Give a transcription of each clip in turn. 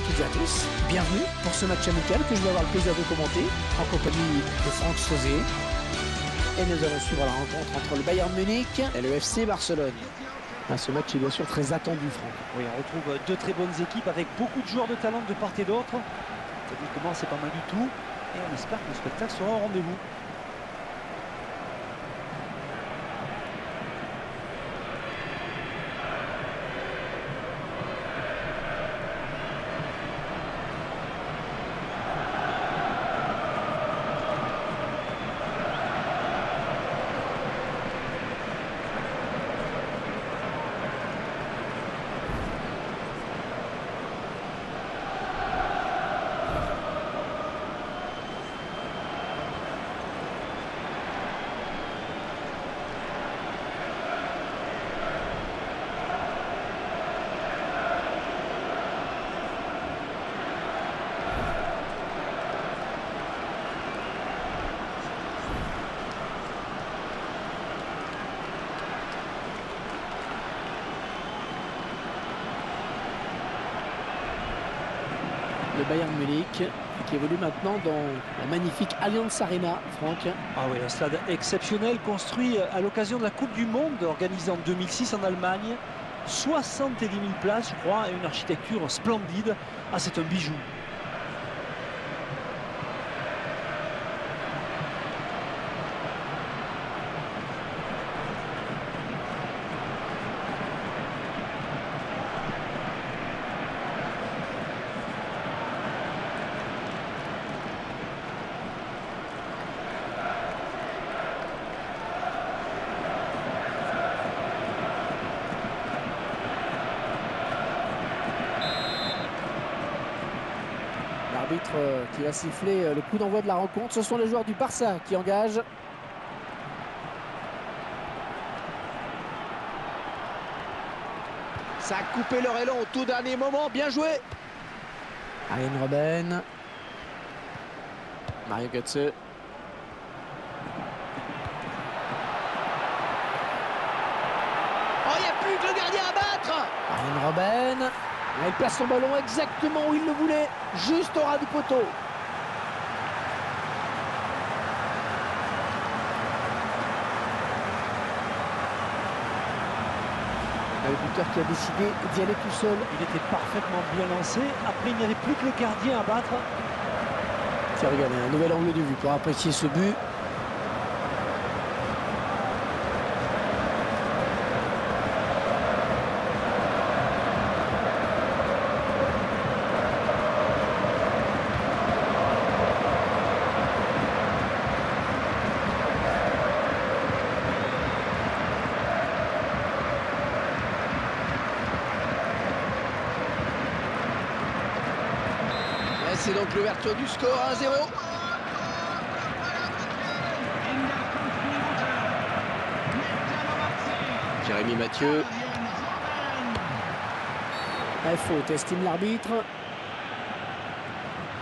à toutes et à tous. Bienvenue pour ce match amical que je vais avoir le plaisir de commenter en compagnie de Franck Sosé. Et nous allons suivre la rencontre entre le Bayern Munich et le FC Barcelone. Ce match est bien sûr très attendu, Franck. Oui, on retrouve deux très bonnes équipes avec beaucoup de joueurs de talent de part et d'autre. Techniquement, c'est pas mal du tout. Et on espère que le spectacle sera au rendez-vous. Le Bayern Munich qui évolue maintenant dans la magnifique Allianz Arena, Franck. Ah oui, un stade exceptionnel construit à l'occasion de la Coupe du Monde organisée en 2006 en Allemagne. 70 000 places, je crois, et une architecture splendide. Ah, c'est un bijou. Qui va siffler le coup d'envoi de la rencontre. Ce sont les joueurs du Barça qui engagent. Ça a coupé leur élan au tout dernier moment. Bien joué. Arjen Robben. Mario Götze. Oh, il n'y a plus que le gardien à battre. Arjen Robben. Là, il place son ballon exactement où il le voulait, juste au ras du poteau. Le buteur qui a décidé d'y aller tout seul. Il était parfaitement bien lancé. Après, il n'y avait plus que le gardien à battre. Tiens, regardez, un nouvel angle de vue pour apprécier ce but. C'est donc l'ouverture du score 1-0. Jérémy Mathieu. La faute, estime l'arbitre.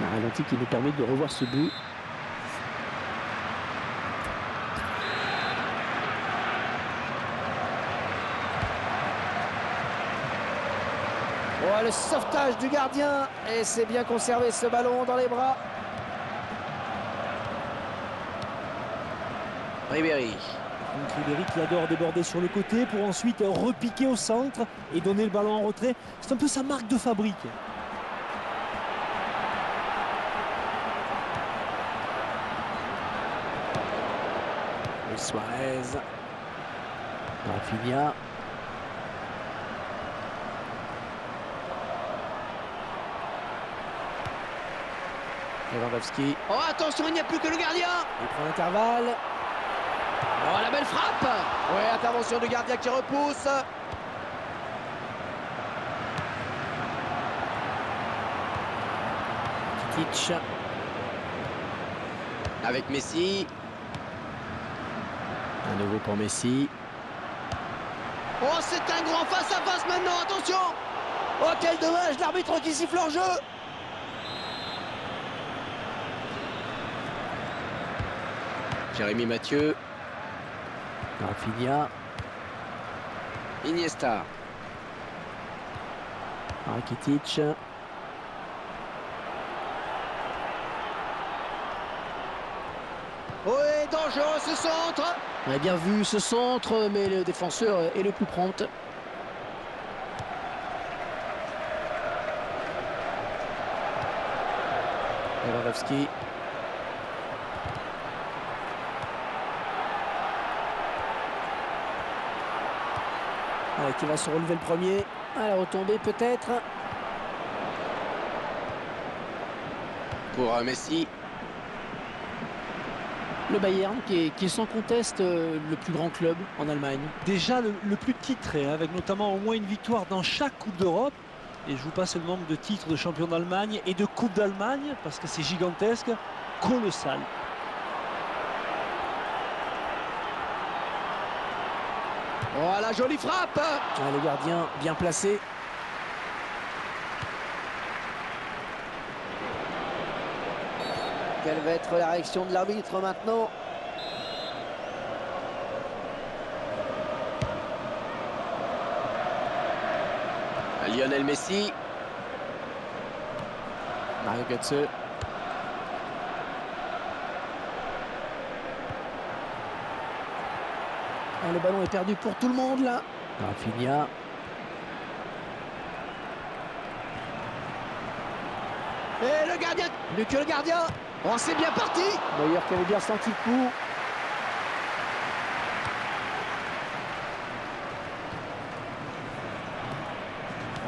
Un ralenti qui nous permet de revoir ce but. Le sauvetage du gardien, et c'est bien conservé ce ballon dans les bras. Ribéry. Donc Ribéry qui adore déborder sur le côté pour ensuite repiquer au centre et donner le ballon en retrait. C'est un peu sa marque de fabrique. Et Suarez. Rafinha. Lewandowski. Oh, attention, il n'y a plus que le gardien. Il prend l'intervalle. Oh, la belle frappe. Oui, intervention du gardien qui repousse. Rakitic. Avec Messi. À nouveau pour Messi. Oh, c'est un grand face-à-face maintenant, attention. Oh, quel dommage, l'arbitre qui siffle hors jeu. Jérémy Mathieu. Rafinha. Iniesta. Rakitic. c'est dangereux ce centre. On a bien vu ce centre, mais le défenseur est le plus prompt. Lewandowski. Voilà, qui va se relever le premier. À la retombée peut-être. Pour Messi. Le Bayern qui est sans conteste le plus grand club en Allemagne. Déjà le plus titré, avec notamment au moins une victoire dans chaque Coupe d'Europe. Et je vous passe le nombre de titres de champion d'Allemagne et de Coupe d'Allemagne, parce que c'est gigantesque, colossal. Oh, la jolie frappe! Ah, le gardien bien placé. Quelle va être la réaction de l'arbitre maintenant? Lionel Messi. Mario Götze. Ah, le ballon est perdu pour tout le monde là. Rafinha. Et le gardien. Plus que le gardien. On s'est bien parti. D'ailleurs, qui avait bien senti le coup.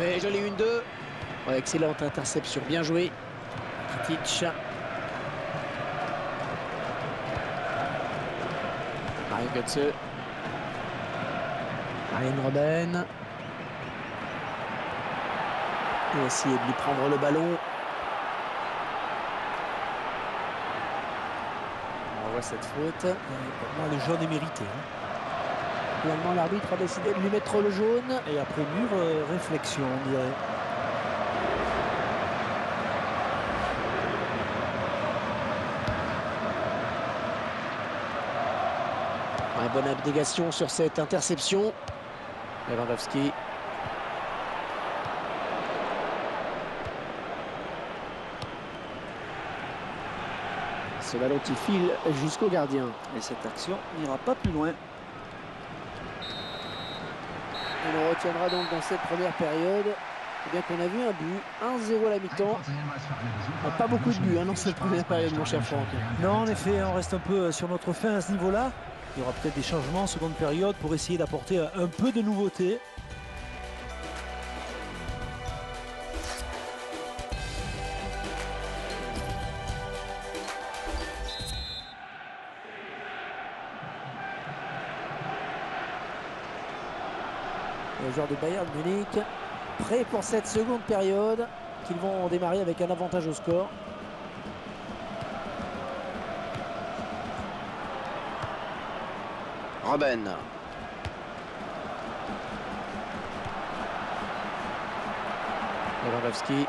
Oui, jolie 1-2. Ouais, excellente interception, bien joué. Rakitic. Mario Götze. Arjen Robben. Il va essayer de lui prendre le ballon. On voit cette faute. Et pour moi, le jaune est mérité. Hein. Finalement, l'arbitre a décidé de lui mettre le jaune. Et après mûre réflexion, on dirait. Une bonne abnégation sur cette interception. Lewandowski. Ce ballon qui file jusqu'au gardien. Et cette action n'ira pas plus loin. On retiendra donc dans cette première période bien qu'on a vu un but, 1-0 à la mi-temps. Pas beaucoup de buts hein, dans cette première période, mon cher Franck. Non, en effet, on reste un peu sur notre fin à ce niveau-là. Il y aura peut-être des changements en seconde période pour essayer d'apporter un peu de nouveauté. Les joueurs de Bayern Munich prêts pour cette seconde période qu'ils vont démarrer avec un avantage au score. Robben. Lewandowski.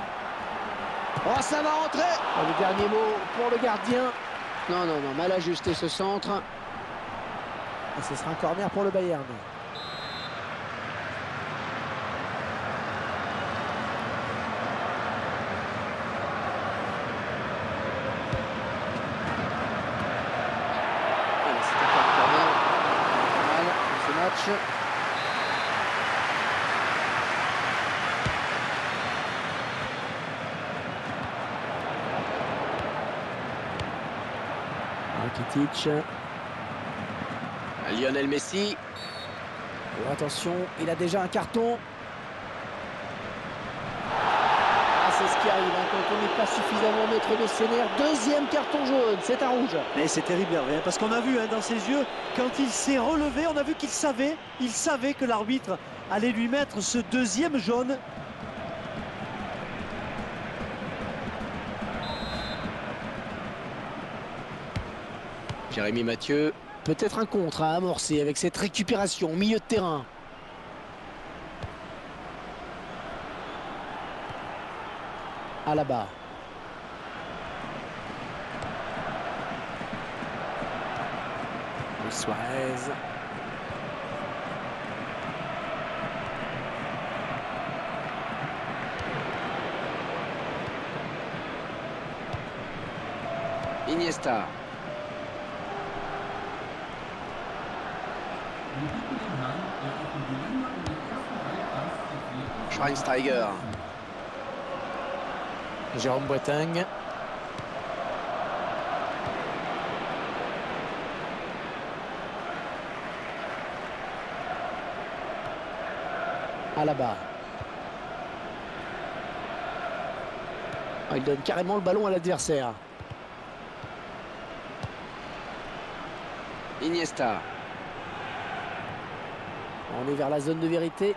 Oh, ça va rentrer. Le dernier mot pour le gardien. Non, non, non, mal ajusté ce centre. Et ce sera un corner pour le Bayern. Rakitic. Lionel Messi. Oh, attention, il a déjà un carton. Ah, c'est ce qui arrive hein, quand on n'est pas suffisamment maître de ses nerfs. Deuxième carton jaune, c'est un rouge. Mais c'est terrible Hervé, parce qu'on a vu hein, dans ses yeux, quand il s'est relevé, on a vu qu'il savait, que l'arbitre allait lui mettre ce deuxième jaune. Jérémy Mathieu. Peut-être un contre à amorcer avec cette récupération au milieu de terrain. À la barre. Suarez. Iniesta. Schweinsteiger. Jérôme Boateng. À la barre. Il donne carrément le ballon à l'adversaire. Iniesta. On est vers la zone de vérité.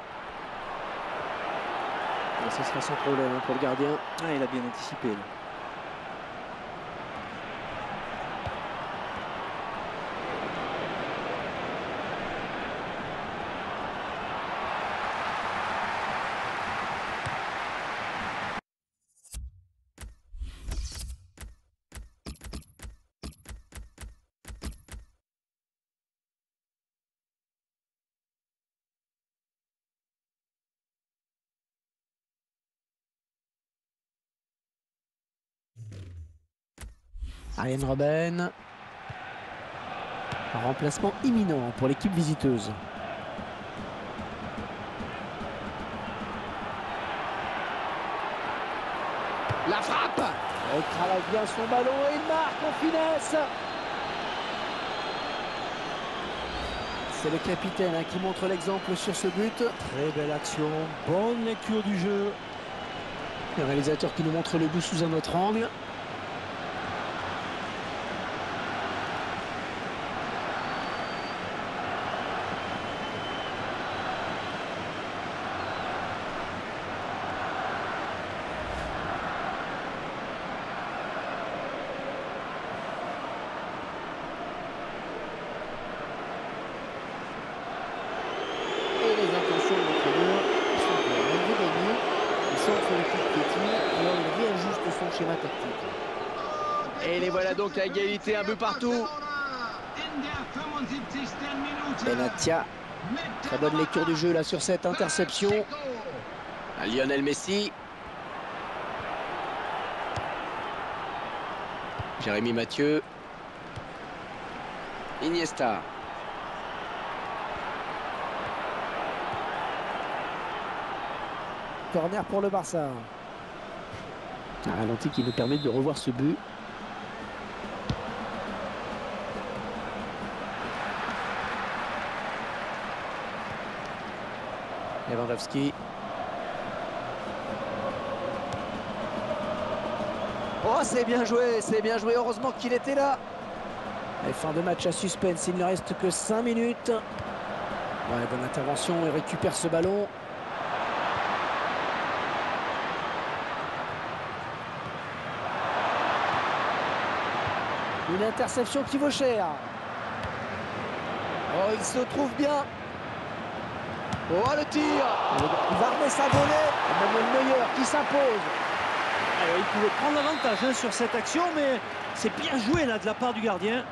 Et ce sera sans problème pour le gardien. Ah, il a bien anticipé. Là. Arjen Robben. Un remplacement imminent pour l'équipe visiteuse. La frappe. Il travaille bien son ballon et il marque en finesse. C'est le capitaine qui montre l'exemple sur ce but. Très belle action, bonne lecture du jeu. Le réalisateur qui nous montre le but sous un autre angle. Et les voilà donc à égalité, un but partout. Benatia, très bonne lecture du jeu là sur cette interception. Lionel Messi. Jérémy Mathieu. Iniesta. Corner pour le Barça. Un ralenti qui nous permet de revoir ce but. Lewandowski. Oh, c'est bien joué, c'est bien joué. Heureusement qu'il était là. Et fin de match à suspense, il ne reste que 5 minutes. Ouais, bonne intervention, il récupère ce ballon. Une interception qui vaut cher. Oh, il se trouve bien. Oh, le tir. Il va remettre sa volée. Même le meilleur qui s'impose. Il pouvait prendre l'avantage sur cette action, mais c'est bien joué là de la part du gardien.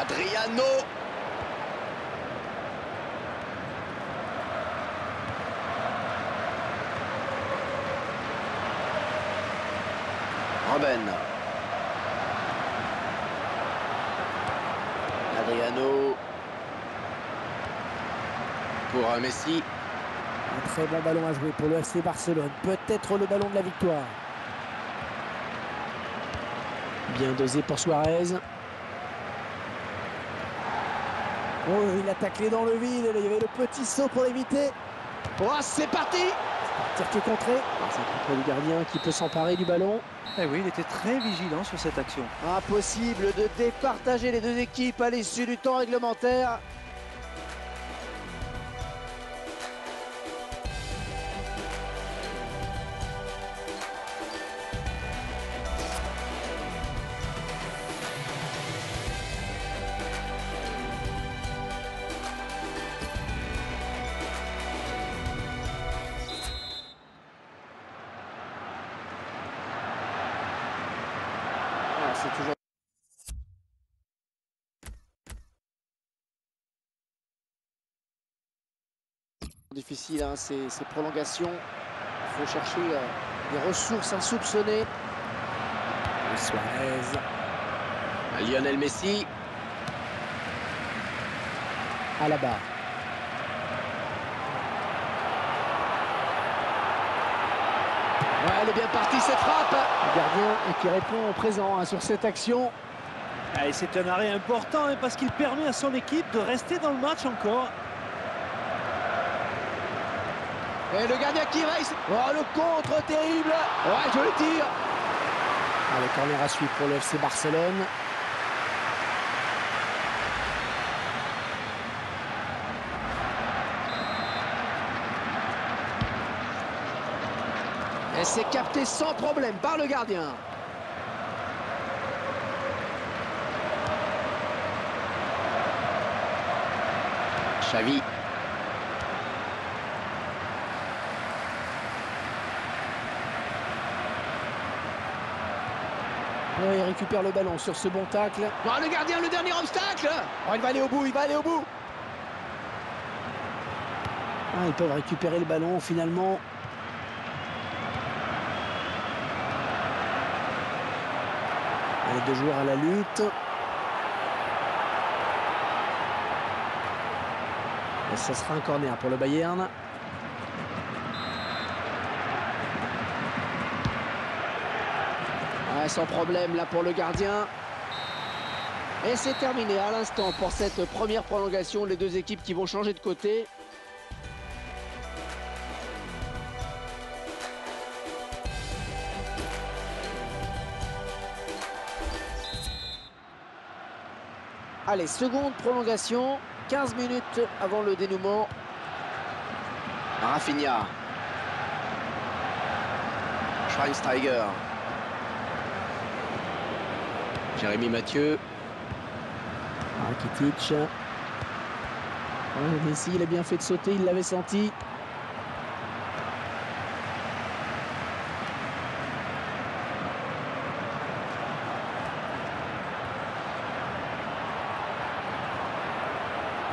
Adriano. Robben. Adriano pour Messi. Un très bon ballon à jouer pour le FC Barcelone. Peut-être le ballon de la victoire. Bien dosé pour Suarez. Oh, il a taclé dans le vide. Il y avait le petit saut pour l'éviter. Oh, c'est parti. Tir qui est contré. C'est le contré du gardien qui peut s'emparer du ballon. Eh oui, il était très vigilant sur cette action. Impossible de départager les deux équipes à l'issue du temps réglementaire. C'est toujours... difficile ces prolongations. Il faut chercher des ressources insoupçonnées. Suarez. Lionel Messi. À la barre. Ouais, elle est bien partie, cette frappe. Le gardien qui répond au présent sur cette action. Et c'est un arrêt important parce qu'il permet à son équipe de rester dans le match encore. Et le gardien qui reste. Oh, le contre terrible. Ouais, je le tire. Ah, le corner à suivre pour le FC Barcelone. Et c'est capté sans problème par le gardien. Xavi. Oh, il récupère le ballon sur ce bon tacle. Oh, le gardien, le dernier obstacle. Oh, il va aller au bout, il va aller au bout. Ah, ils peuvent récupérer le ballon finalement. Les deux joueurs à la lutte. Et ça sera un corner pour le Bayern. Ouais, sans problème là pour le gardien. Et c'est terminé à l'instant pour cette première prolongation. Les deux équipes qui vont changer de côté. Allez, seconde prolongation, 15 minutes avant le dénouement. Rafinha. Schweinsteiger. Jérémy Mathieu. Rakitic. Oh, Messi, il a bien fait de sauter, il l'avait senti.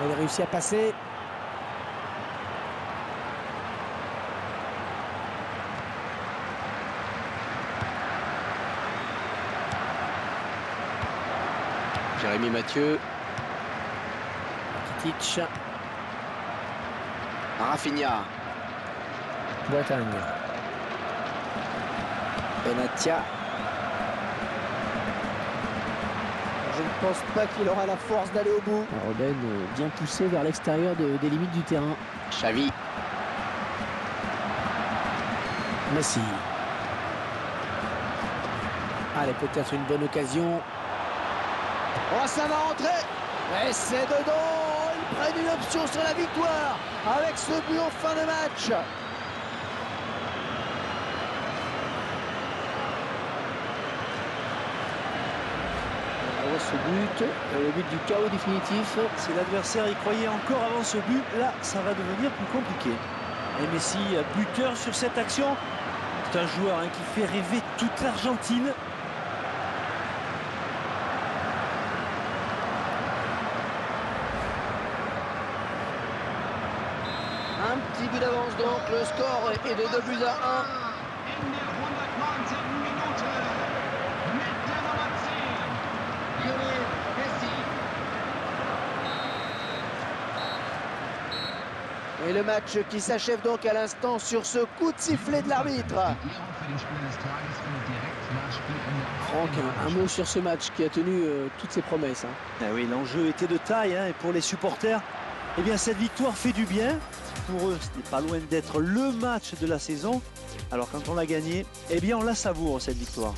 Il a réussi à passer. Jérémy Mathieu. Rakitic. Rafinha. Boateng. Benatia. Je ne pense pas qu'il aura la force d'aller au bout. Robben bien poussé vers l'extérieur des limites du terrain. Xavi. Messi. Allez, peut-être une bonne occasion. Oh, ça va rentrer. Et c'est dedans. Ils prennent une option sur la victoire avec ce but en fin de match. Ce but, le but du chaos définitif. Si l'adversaire y croyait encore avant ce but, là, ça va devenir plus compliqué. Et Messi, buteur sur cette action. C'est un joueur qui fait rêver toute l'Argentine. Un petit but d'avance donc, le score est de 2-1. Et le match qui s'achève donc à l'instant sur ce coup de sifflet de l'arbitre. Franck, un mot sur ce match qui a tenu toutes ses promesses. Ah oui, l'enjeu était de taille et pour les supporters, eh bien, cette victoire fait du bien. Pour eux, ce n'est pas loin d'être le match de la saison. Alors quand on l'a gagné, eh bien, on la savoure cette victoire.